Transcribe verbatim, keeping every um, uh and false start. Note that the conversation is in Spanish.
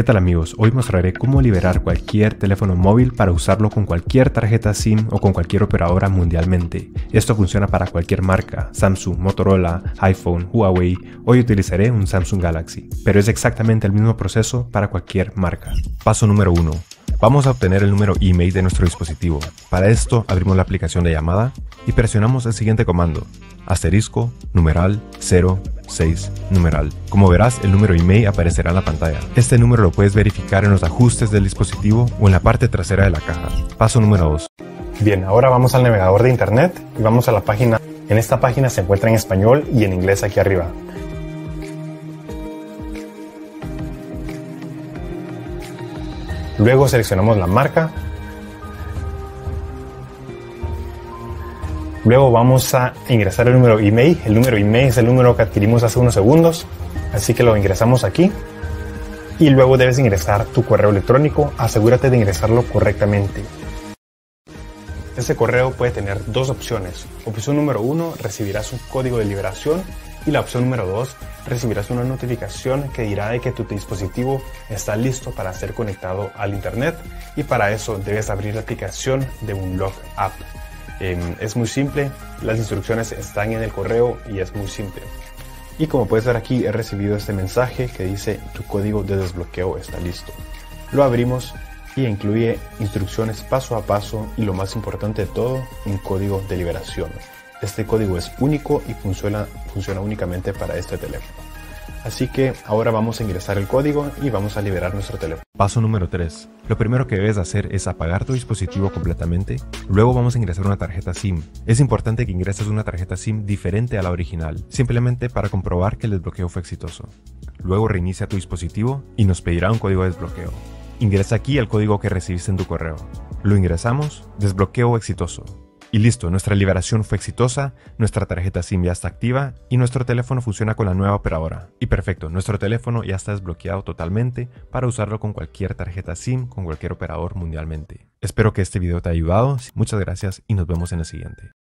¿Qué tal amigos? Hoy mostraré cómo liberar cualquier teléfono móvil para usarlo con cualquier tarjeta SIM o con cualquier operadora mundialmente. Esto funciona para cualquier marca, Samsung, Motorola, iPhone, Huawei. Hoy utilizaré un Samsung Galaxy, pero es exactamente el mismo proceso para cualquier marca. Paso número uno. Vamos a obtener el número email de nuestro dispositivo. Para esto abrimos la aplicación de llamada y presionamos el siguiente comando, asterisco, numeral, cero seis, numeral. Como verás, el número email aparecerá en la pantalla. Este número lo puedes verificar en los ajustes del dispositivo o en la parte trasera de la caja. Paso número dos. Bien, ahora vamos al navegador de internet y vamos a la página. En esta página se encuentra en español y en inglés aquí arriba. Luego seleccionamos la marca. Luego vamos a ingresar el número email. El número email es el número que adquirimos hace unos segundos, así que lo ingresamos aquí. Y luego debes ingresar tu correo electrónico. Asegúrate de ingresarlo correctamente. Este correo puede tener dos opciones. Opción número uno, recibirás un código de liberación. Y la opción número dos, recibirás una notificación que dirá de que tu dispositivo está listo para ser conectado al internet. Y para eso debes abrir la aplicación de Unlock App. Eh, es muy simple, las instrucciones están en el correo y es muy simple. Y como puedes ver aquí, he recibido este mensaje que dice tu código de desbloqueo está listo. Lo abrimos y incluye instrucciones paso a paso y lo más importante de todo, un código de liberación. Este código es único y funciona, funciona únicamente para este teléfono. Así que ahora vamos a ingresar el código y vamos a liberar nuestro teléfono. Paso número tres. Lo primero que debes hacer es apagar tu dispositivo completamente. Luego vamos a ingresar una tarjeta SIM. Es importante que ingreses una tarjeta SIM diferente a la original, simplemente para comprobar que el desbloqueo fue exitoso. Luego reinicia tu dispositivo y nos pedirá un código de desbloqueo. Ingresa aquí el código que recibiste en tu correo. Lo ingresamos, desbloqueo exitoso. Y listo, nuestra liberación fue exitosa, nuestra tarjeta SIM ya está activa y nuestro teléfono funciona con la nueva operadora. Y perfecto, nuestro teléfono ya está desbloqueado totalmente para usarlo con cualquier tarjeta SIM, con cualquier operador mundialmente. Espero que este video te haya ayudado, muchas gracias y nos vemos en el siguiente.